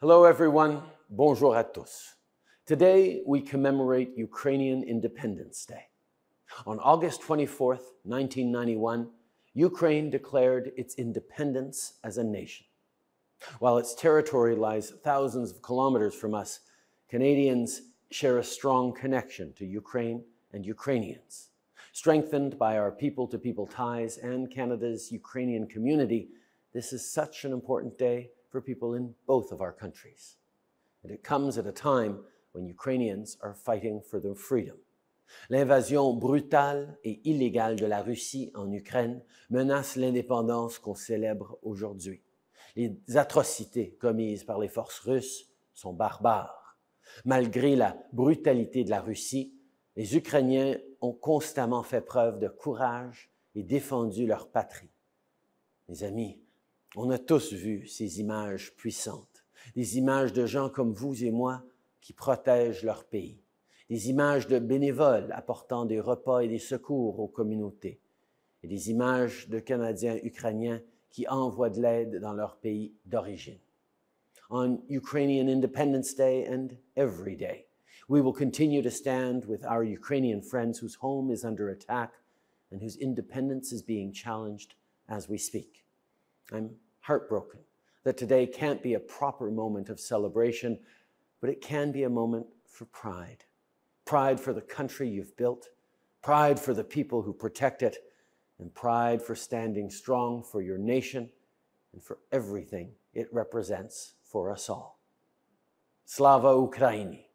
Hello everyone, bonjour à tous. Today we commemorate Ukrainian Independence Day. On August 24th, 1991, Ukraine declared its independence as a nation. While its territory lies thousands of kilometers from us, Canadians share a strong connection to Ukraine and Ukrainians. Strengthened by our people-to-people ties and Canada's Ukrainian community, this is such an important day for people in both of our countries. And it comes at a time when Ukrainians are fighting for their freedom. L'invasion brutale et illégale de la Russie en Ukraine menace l'indépendance qu'on célèbre aujourd'hui. Les atrocités commises par les forces russes sont barbares. Malgré la brutalité de la Russie, les Ukrainiens ont constamment fait preuve de courage et défendu leur patrie. Mes amis, on a tous vu ces images puissantes, des images de gens comme vous et moi qui protègent leur pays, des images de bénévoles apportant des repas et des secours aux communautés, et des images de Canadiens ukrainiens qui envoient de l'aide dans leur pays d'origine. On Ukrainian Independence Day and every day, we will continue to stand with our Ukrainian friends whose home is under attack and whose independence is being challenged as we speak. I'm heartbroken that today can't be a proper moment of celebration, but it can be a moment for pride. Pride for the country you've built, pride for the people who protect it, and pride for standing strong for your nation and for everything it represents for us all. Slava Ukraini!